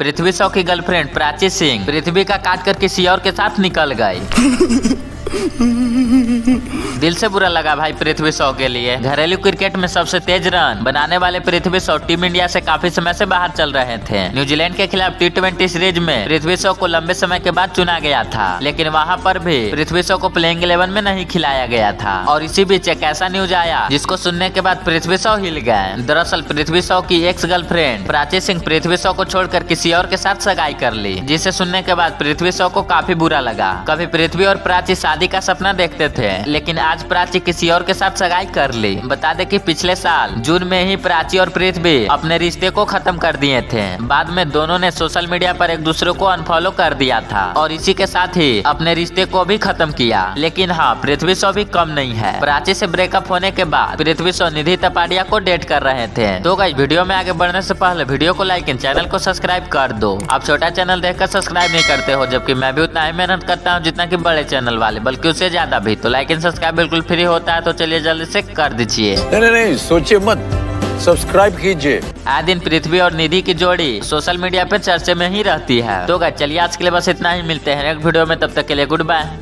पृथ्वी शॉ की गर्लफ्रेंड प्राची सिंह पृथ्वी का काट कर किसी और के साथ निकल गई। दिल से बुरा लगा भाई पृथ्वी शॉ के लिए। घरेलू क्रिकेट में सबसे तेज रन बनाने वाले पृथ्वी शॉ टीम इंडिया से काफी समय से बाहर चल रहे थे। न्यूजीलैंड के खिलाफ T20 सीरीज में पृथ्वी शॉ को लंबे समय के बाद चुना गया था, लेकिन वहाँ पर भी पृथ्वी शॉ को प्लेइंग 11 में नहीं खिलाया गया था। और इसी बीच एक ऐसा न्यूज आया जिसको सुनने के बाद पृथ्वी शॉ हिल गए। दरअसल पृथ्वी शॉ की एक्स गर्लफ्रेंड प्राची सिंह पृथ्वी शॉ को छोड़कर किसी और के साथ सगाई कर ली, जिसे सुनने के बाद पृथ्वी शॉ को काफी बुरा लगा। कभी पृथ्वी और प्राची शादी का सपना देखते थे, लेकिन आज प्राची किसी और के साथ सगाई कर ली। बता दे कि पिछले साल जून में ही प्राची और पृथ्वी अपने रिश्ते को खत्म कर दिए थे। बाद में दोनों ने सोशल मीडिया पर एक दूसरे को अनफॉलो कर दिया था और इसी के साथ ही अपने रिश्ते को भी खत्म किया। लेकिन हाँ, पृथ्वी शॉ भी कम नहीं है। प्राची से ब्रेकअप होने के बाद पृथ्वी शॉ निधि तपाड़िया को डेट कर रहे थे। तो गाइस, वीडियो में आगे बढ़ने से पहले वीडियो को लाइक एंड चैनल को सब्सक्राइब कर दो। आप छोटा चैनल देखकर सब्सक्राइब नहीं करते हो, जबकि मैं भी उतना ही मेहनत करता हूँ जितना कि बड़े चैनल वाले, बल्कि उससे ज्यादा भी। तो लाइक एंड सब्सक्राइब बिल्कुल फ्री होता है, तो चलिए जल्दी से कर दीजिए। नहीं सोचिए मत, सब्सक्राइब कीजिए। आज दिन पृथ्वी और निधि की जोड़ी सोशल मीडिया पे चर्चे में ही रहती है। तो गाइस, चलिए आज के लिए बस इतना ही। मिलते हैं एक वीडियो में, तब तक के लिए गुड बाय।